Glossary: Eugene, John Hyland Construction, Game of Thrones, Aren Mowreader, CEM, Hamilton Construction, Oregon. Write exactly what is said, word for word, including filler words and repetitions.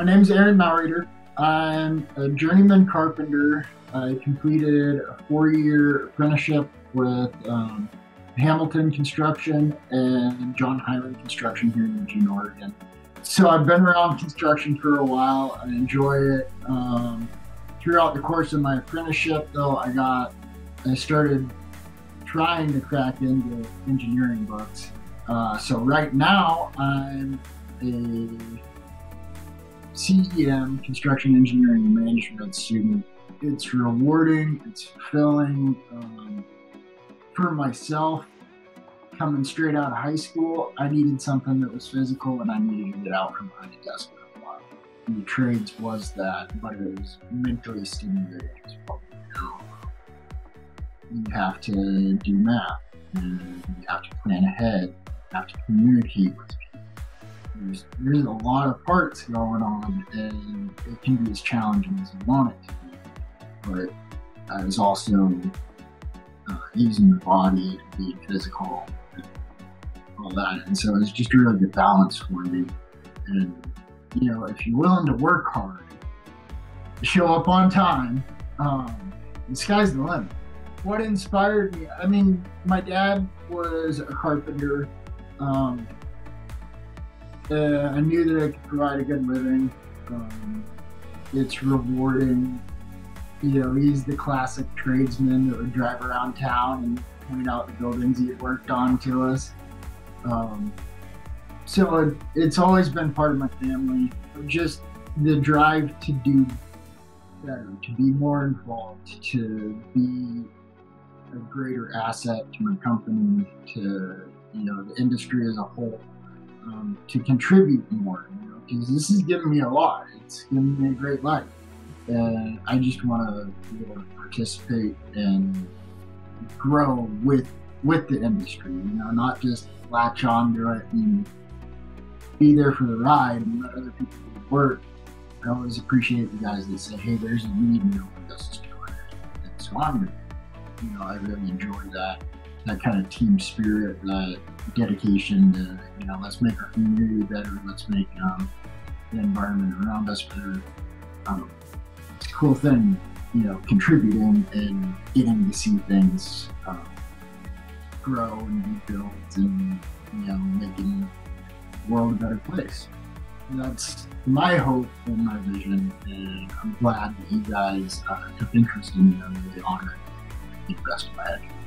My name is Aren Mowreader. I'm a journeyman carpenter. I completed a four-year apprenticeship with um, Hamilton Construction and John Hyland Construction here in Eugene, Oregon. So I've been around construction for a while. I enjoy it. Um, throughout the course of my apprenticeship, though, I got I started trying to crack into engineering books. Uh, so right now I'm a C E M, Construction Engineering and Management student. It's rewarding, it's fulfilling. Um, for myself, coming straight out of high school, I needed something that was physical and I needed to get out from behind a desk for a while. And the trades was that, but it was mentally stimulating as well. You have to do math, and you have to plan ahead, you have to communicate with people. There's, there's a lot of parts going on, and it can be as challenging as you want it to be. But I was also uh, using the body, being physical, and all that. And so it's just a really good balance for me. And, you know, if you're willing to work hard, show up on time, um, the sky's the limit. What inspired me? I mean, my dad was a carpenter. Um, Uh, I knew that I could provide a good living. Um, it's rewarding. You know, he's the classic tradesman that would drive around town and point out the buildings he had worked on to us. Um, so it, it's always been part of my family. Just the drive to do better, to be more involved, to be a greater asset to my company, to, you know, the industry as a whole. Um, to contribute more, you know, because this has given me a lot. It's given me a great life, and I just want to be able to participate and grow with with the industry. You know, not just latch on to it and be there for the ride and let other people do the work. I always appreciate the guys that say, "Hey, there's a need, and nobody else is doing it," and so I'm doing it. You know, I really enjoy that. That kind of team spirit, that dedication to, you know, let's make our community better, let's make um, the environment around us better. Um, it's a cool thing, you know, contributing and getting to see things um, grow and be built and, you know, making the world a better place. And that's my hope and my vision, and I'm glad that you guys uh, took interest in me. I'm really honored to be the best of my head.